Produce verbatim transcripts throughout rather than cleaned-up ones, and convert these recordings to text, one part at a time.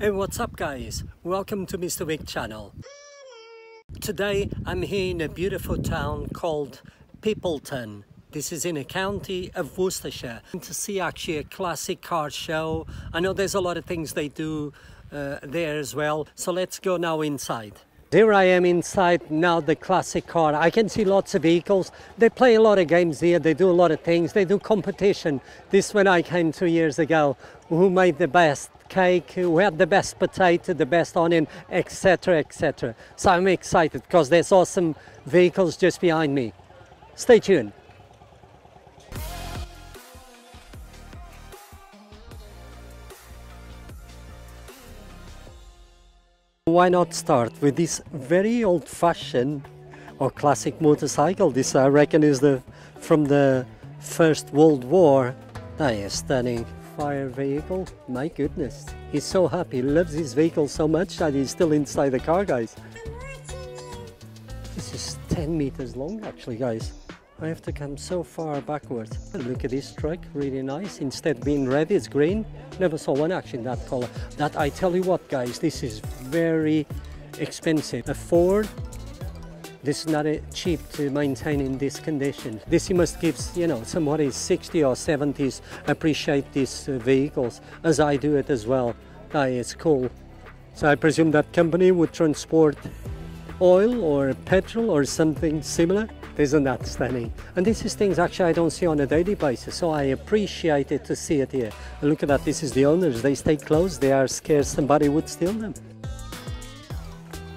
Hey, what's up guys? Welcome to Mister Wig channel. Today I'm here in a beautiful town called Peopleton. This is in the county of Worcestershire. I'm to see actually a classic car show. I know there's a lot of things they do uh, there as well. So let's go now inside. Here I am inside now the classic car. I can see lots of vehicles. They play a lot of games here. They do a lot of things. They do competition. This one I came two years ago. Who made the best cake, who had the best potato, the best onion, etc, et cetera. So I'm excited because there's awesome vehicles just behind me. Stay tuned. Why not start with this very old-fashioned or classic motorcycle? This I reckon is the from the First World War. That is stunning. Fire vehicle, my goodness. He's so happy, he loves his vehicle so much that he's still inside the car, guys. This is ten meters long, actually, guys. I have to come so far backwards. Look at this truck, really nice. Instead being red, it's green. Never saw one actually in that color. That, I tell you what, guys, this is very expensive. A Ford, this is not cheap to maintain in this condition. This you must give, you know, somebody sixty or seventies appreciate these vehicles, as I do it as well. That is cool. So I presume that company would transport oil or petrol or something similar. Isn't that stunning? And this is things actually I don't see on a daily basis, so I appreciate it to see it here. And look at that, this is the owners. They stay close, they are scared somebody would steal them.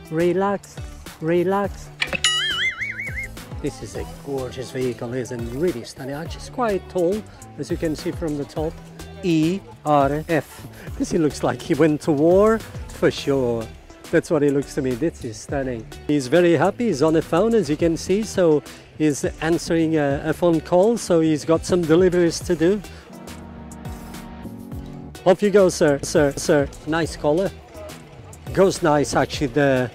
Relax, relax. This is a gorgeous vehicle, isn't it? Really stunning. Actually, it's quite tall, as you can see from the top. E R F. This, he looks like he went to war, for sure. That's what he looks to me. This is stunning. He's very happy. He's on the phone, as you can see, so he's answering a, a phone call, so he's got some deliveries to do. Off you go, sir, sir, sir. Nice color. Goes nice, actually, the,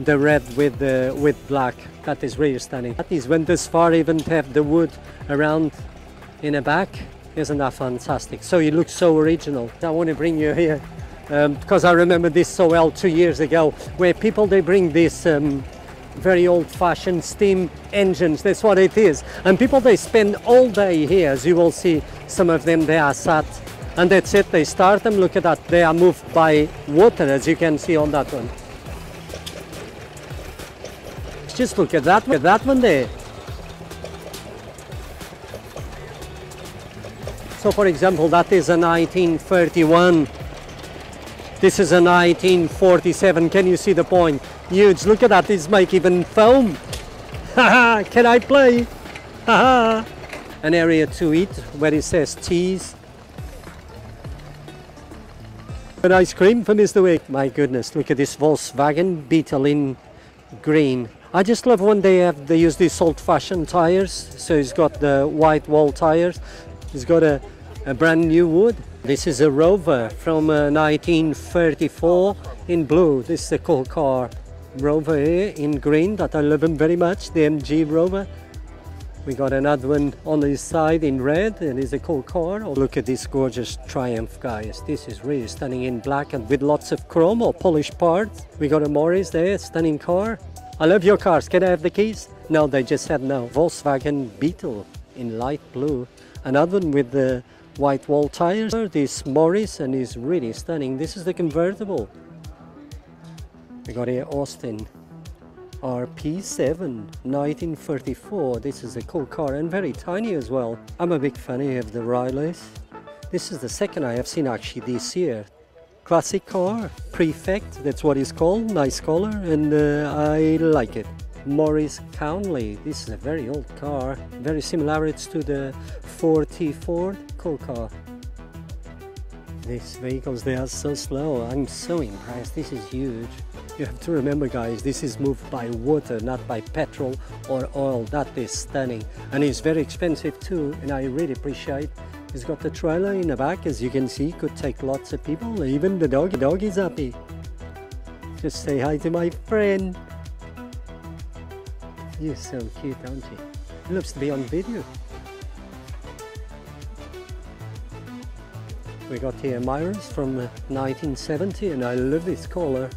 the red with, the, with black. That is really stunning. That is went this far, even to have the wood around in the back. Isn't that fantastic? So it looks so original. I want to bring you here um, because I remember this so well two years ago, where people, they bring these um, very old-fashioned steam engines. That's what it is. And people, they spend all day here, as you will see. Some of them, they are sat, and that's it. They start them. Look at that. They are moved by water, as you can see on that one. Just look at that one, that one there. So for example, that is a nineteen thirty-one. This is a nineteen forty-seven. Can you see the point? Huge. Look at that. This make even foam. Haha, can I play? Haha. An area to eat where it says cheese. An ice cream for Mister Wig. My goodness, look at this Volkswagen Beetle in green. I just love when they have they use these old-fashioned tires. So he's got the white wall tires. He's got a, a brand new wood. This is a Rover from uh, nineteen thirty-four in blue. This is a cool car. Rover here in green, that I love him very much. The M G Rover. We got another one on his side in red, and it's a cool car. Oh, look at this gorgeous Triumph, guys. This is really stunning in black and with lots of chrome or polished parts. We got a Morris there, stunning car. I love your cars. Can I have the keys? No, they just said no. Volkswagen Beetle in light blue. Another one with the white wall tires. This Morris, and is really stunning. This is the convertible. We got here Austin. R P seven, nineteen thirty-four. This is a cool car and very tiny as well. I'm a big fan of the Rileys. This is the second I have seen actually this year. Classic car, Prefect, that's what it's called. Nice color, and uh, I like it. Morris Cowley. This is a very old car. Very similarities to the forty Ford. Cool car. These vehicles, they are so slow. I'm so impressed. This is huge. You have to remember, guys, this is moved by water, not by petrol or oil. That is stunning. And it's very expensive too, and I really appreciate. It's got the trailer in the back, as you can see. Could take lots of people. Even the dog. The dog is happy. Just say hi to my friend. You're so cute, aren't you? He loves to be on video. We got here Meyers from nineteen seventy, and I love this color.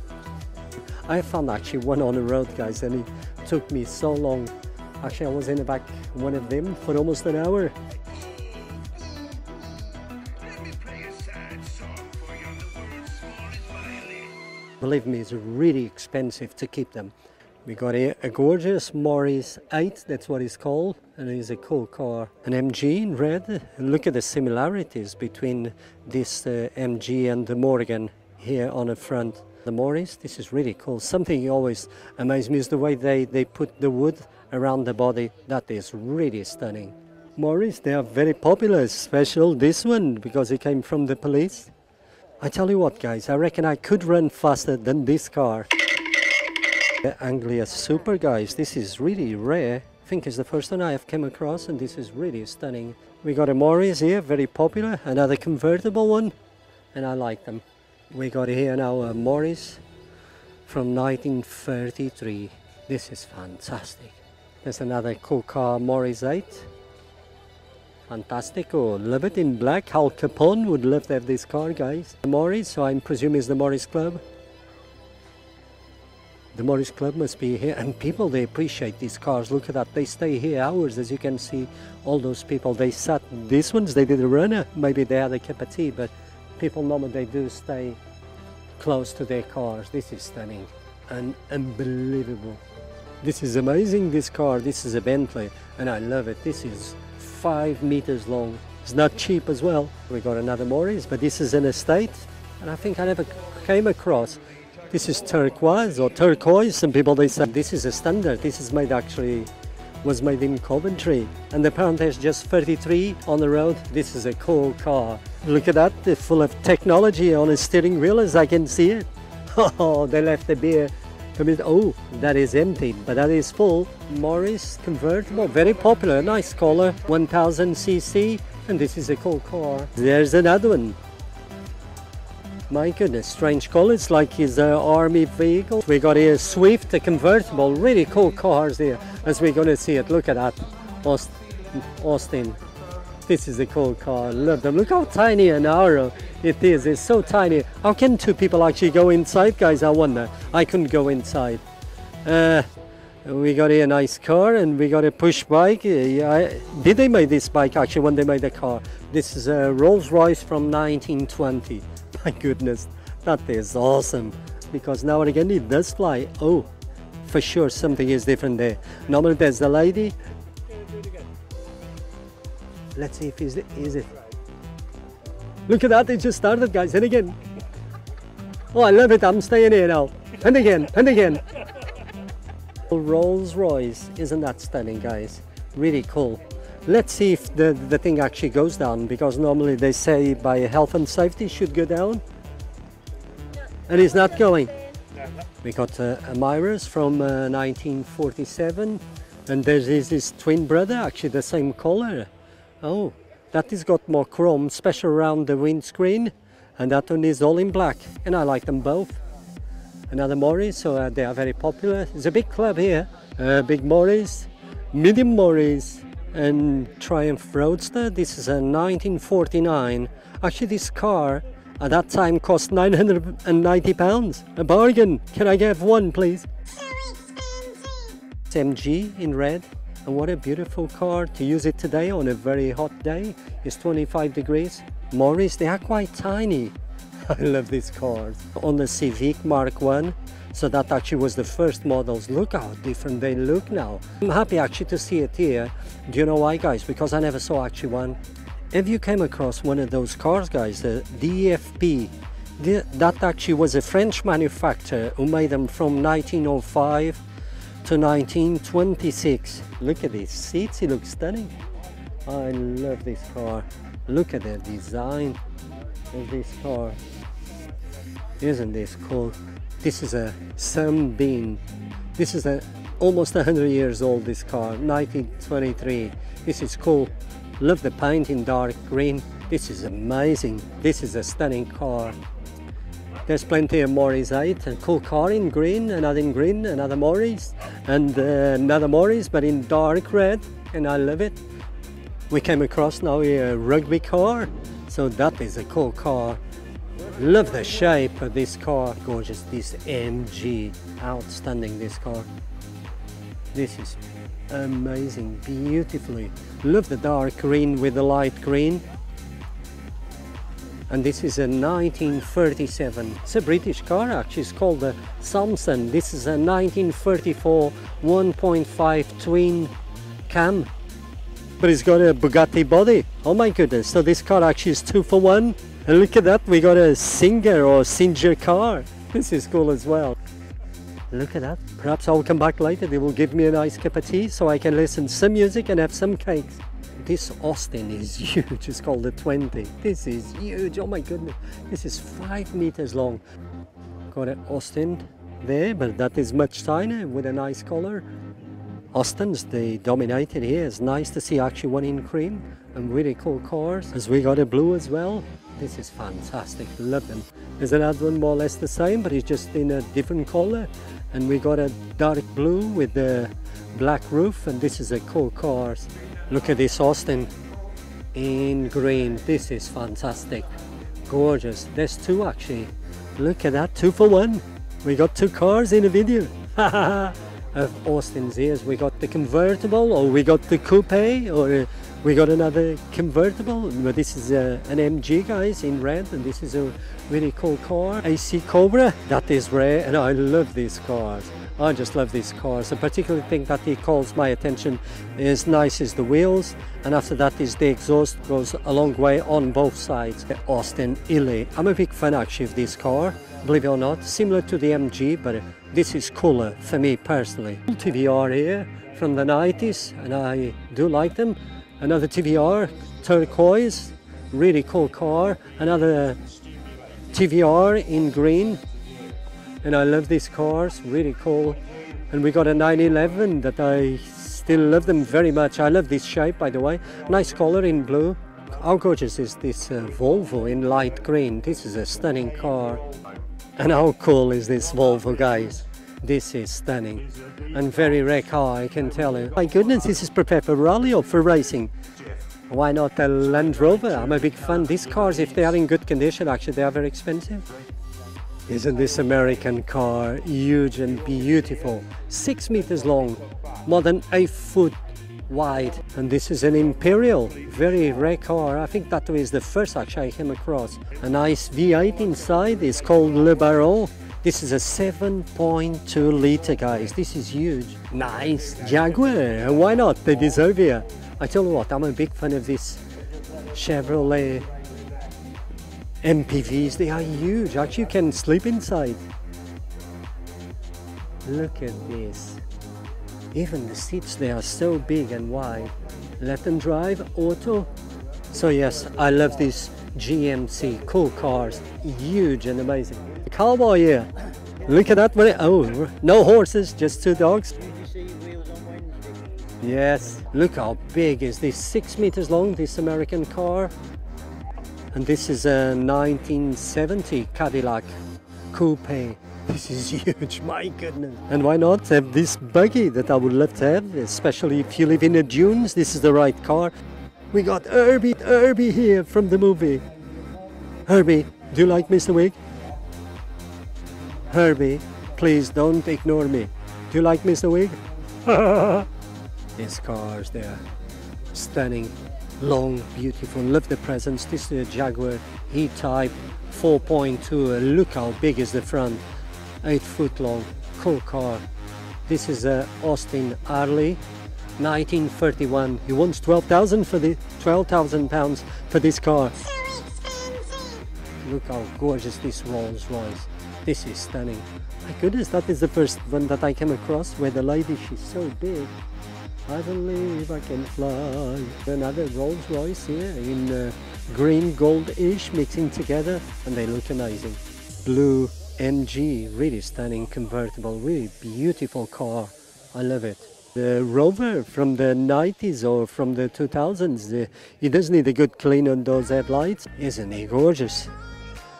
I found actually one on the road, guys, and it took me so long. Actually, I was in the back one of them for almost an hour. Believe me, it's really expensive to keep them. We got a, a gorgeous Morris eight, that's what it's called, and it's a cool car. An M G in red, and look at the similarities between this uh, M G and the Morgan here on the front. The Morris, this is really cool. Something always amazes me is the way they, they put the wood around the body. That is really stunning. Morris, they are very popular, especially this one, because it came from the police. I tell you what, guys, I reckon I could run faster than this car. The Anglia Super, guys, this is really rare. I think it's the first one I have come across, and this is really stunning. We got a Morris here, very popular, another convertible one, and I like them. We got here now a Morris from nineteen thirty-three. This is fantastic. There's another cool car, Morris eight. Fantastico, love it in black. Al Capone would love to have this car, guys. The Morris, so I'm presuming it's the Morris Club. The Morris Club must be here, and people, they appreciate these cars. Look at that, they stay here hours, as you can see. All those people, they sat, these ones, they did a runner. Maybe they had a cup of tea, but people normally, they do stay close to their cars. This is stunning and unbelievable. This is amazing, this car. This is a Bentley, and I love it. This is five meters long. It's not cheap as well. We got another Morris, but this is an estate, and I think I never came across. This is turquoise or turquoise, some people they say. This is a standard, this is made actually, was made in Coventry. And apparently there's just thirty-three on the road. This is a cool car. Look at that, they're full of technology on a steering wheel, as I can see it. Oh, they left the beer. I mean, oh, that is empty, but that is full. Morris convertible, very popular, nice color, one thousand c c, and this is a cool car. There's another one. My goodness, strange colors, like his uh, army vehicle. We got here Swift, a convertible, really cool cars here, as we're going to see it. Look at that, Aust Austin. This is a cool car, love them. Look how tiny and narrow it is, it's so tiny. How can two people actually go inside, guys, I wonder? I couldn't go inside. Uh, we got here a nice car, and we got a push bike. Yeah, did they make this bike actually when they made the car? This is a Rolls-Royce from nineteen twenty. My goodness, that is awesome, because now and again it does fly. Oh, for sure something is different there. Normally there's the lady. Let's see if it's is it. Look at that, it just started, guys, and again. Oh, I love it, I'm staying here now. And again, and again. Rolls-Royce, isn't that stunning, guys? Really cool. Let's see if the, the thing actually goes down, because normally they say by health and safety should go down. And it's not going. We got uh, a Meyers from uh, nineteen forty-seven, and there is his twin brother, actually the same color. Oh, that has got more chrome, special around the windscreen, and that one is all in black, and I like them both. Another Morris, so uh, they are very popular. There's a big club here, uh, big Morris, medium Morris, and Triumph Roadster. This is a nineteen forty-nine. Actually, this car at that time cost nine hundred and ninety pounds. A bargain. Can I get one, please? So expensive. It's M G in red, and what a beautiful car to use it today on a very hot day. It's twenty-five degrees. Morris, they are quite tiny. I love these cars. On the Civic Mark one. So that actually was the first models. Look how different they look now. I'm happy actually to see it here. Do you know why, guys? Because I never saw actually one. If you came across one of those cars, guys, the D F P, the, that actually was a French manufacturer who made them from nineteen oh five to nineteen twenty-six. Look at these seats, it looks stunning. I love this car. Look at the design of this car. Isn't this cool? This is a Sunbeam. This is a, almost one hundred years old, this car, nineteen twenty-three. This is cool. Love the paint in dark green. This is amazing. This is a stunning car. There's plenty of Morris eight, a cool car in green, another in green, another Morris, and uh, another Morris, but in dark red, and I love it. We came across now a rugby car. So that is a cool car. Love the shape of this car. Gorgeous. This M G, outstanding, this car. This is amazing, beautifully. Love the dark green with the light green. And this is a nineteen thirty-seven. It's a British car actually, it's called the Samson. This is a nineteen thirty-four one point five twin cam. But it's got a Bugatti body. Oh my goodness, so this car actually is two for one. And look at that, we got a Singer or Singer car. This is cool as well. Look at that. Perhaps I'll come back later. They will give me a nice cup of tea so I can listen to some music and have some cakes. This Austin is huge. It's called the twenty. This is huge. Oh my goodness. This is five meters long. Got an Austin there, but that is much tinier with a nice color. Austins, they dominated here. It's nice to see actually one in cream and really cool cars. As we got a blue as well. This is fantastic. Love them. There's another one more or less the same, but it's just in a different color. And we got a dark blue with the black roof, and this is a cool car. Look at this Austin in green. This is fantastic. Gorgeous. There's two actually. Look at that, two for one. We got two cars in a video. Of Austin's here. We got the convertible, or we got the coupe, or uh, we got another convertible. But this is uh, an M G, guys, in red, and this is a really cool car. A C Cobra, that is rare, and I love these cars. I just love these cars. The particular thing that he calls my attention is nice is the wheels, and after that is the exhaust. Goes a long way on both sides. Austin Healey. I'm a big fan actually of this car, believe it or not. Similar to the M G, but this is cooler for me personally. T V R here from the nineties, and I do like them. Another T V R, turquoise, really cool car. Another T V R in green. And I love these cars, really cool. And we got a nine eleven that I still love them very much. I love this shape, by the way. Nice color in blue. How gorgeous is this uh, Volvo in light green? This is a stunning car. And how cool is this Volvo, guys? This is stunning. And very rare car, I can tell you. My goodness, this is prepared for rally or for racing. Why not a Land Rover? I'm a big fan. These cars, if they are in good condition, actually they are very expensive. Isn't this American car huge and beautiful? Six meters long, more than eight foot wide. And this is an Imperial, very rare car. I think that was the first actually I came across. A nice V eight inside, it's called Le Baron. This is a seven point two litre, guys. This is huge. Nice Jaguar, why not? They deserve here. I tell you what, I'm a big fan of this Chevrolet M P Vs, they are huge. Actually, you can sleep inside. Look at this. Even the seats, they are so big and wide. Let them drive, auto. So yes, I love these G M C. Cool cars, huge and amazing. The cowboy here. Look at that. Oh, no horses, just two dogs. Yes. Look how big is this. Six meters long, this American car. And this is a nineteen seventy Cadillac Coupe. This is huge, my goodness. And why not have this buggy that I would love to have, especially if you live in the dunes. This is the right car. We got Herbie, Herbie here from the movie. Herbie, do you like Mister Wig? Herbie, please don't ignore me. Do you like Mister Wig? These cars, they are stunning. Long, beautiful, love the presence. This is a Jaguar E-Type four point two. Look how big is the front, eight foot long, cool car. This is a Austin Healey, nineteen thirty-one. He wants twelve thousand for the twelve thousand pounds for this car. So expensive. Look how gorgeous this Rolls-Royce. This is stunning. My goodness, that is the first one that I came across where the lady, she's so big. I believe I can fly. Another Rolls-Royce here in uh, green, gold-ish, mixing together, and they look amazing. Blue M G, really stunning convertible, really beautiful car. I love it. The Rover from the nineties or from the two thousands, uh, it does need a good clean on those headlights. Isn't he gorgeous?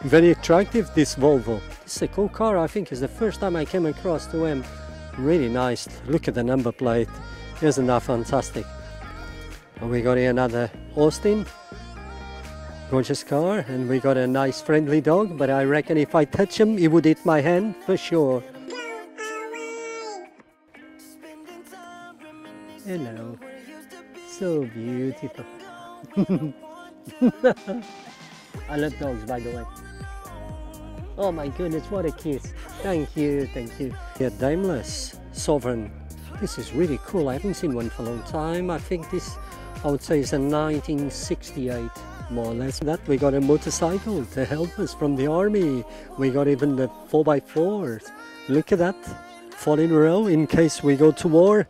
Very attractive, this Volvo. This is a cool car, I think. It's the first time I came across to him. Really nice. Look at the number plate. Isn't that fantastic? And we got here another Austin. Gorgeous car, and we got a nice friendly dog, but I reckon if I touch him, he would eat my hand for sure. Hello. So beautiful. I love dogs, by the way. Oh my goodness, what a kiss. Thank you, thank you. Yeah, Daimler Sovereign. This is really cool. I haven't seen one for a long time. I think this, I would say, is a nineteen sixty-eight. More or less that. We got a motorcycle to help us from the army. We got even the four by four. Look at that. Four in a row in case we go to war.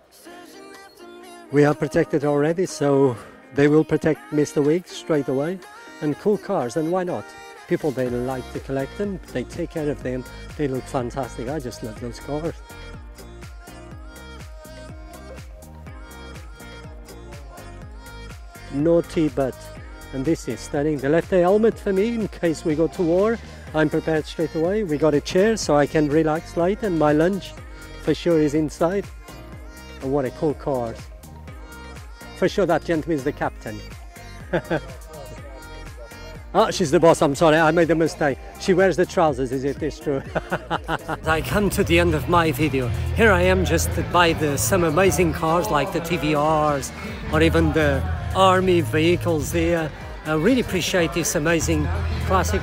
We are protected already, so they will protect Mister Wig straight away. And cool cars, and why not? People, they like to collect them. They take care of them. They look fantastic. I just love those cars. Naughty but. And this is stunning. They left a helmet for me in case we go to war. I'm prepared straight away. We got a chair so I can relax light, and my lunch for sure is inside. And what a cool car. For sure that gentleman is the captain. Ah, she's the boss, I'm sorry, I made a mistake. She wears the trousers, is it? It's true. I come to the end of my video. Here I am just to buy the, some amazing cars like the T V Rs or even the army vehicles there. I really appreciate this amazing classic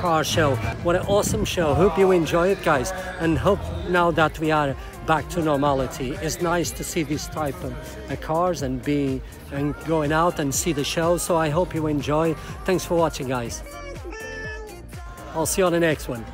car show. What an awesome show. Hope you enjoy it, guys, and hope now that we are back to normality, it's nice to see this type of uh, cars and be and going out and see the show. So I hope you enjoy. Thanks for watching, guys. I'll see you on the next one.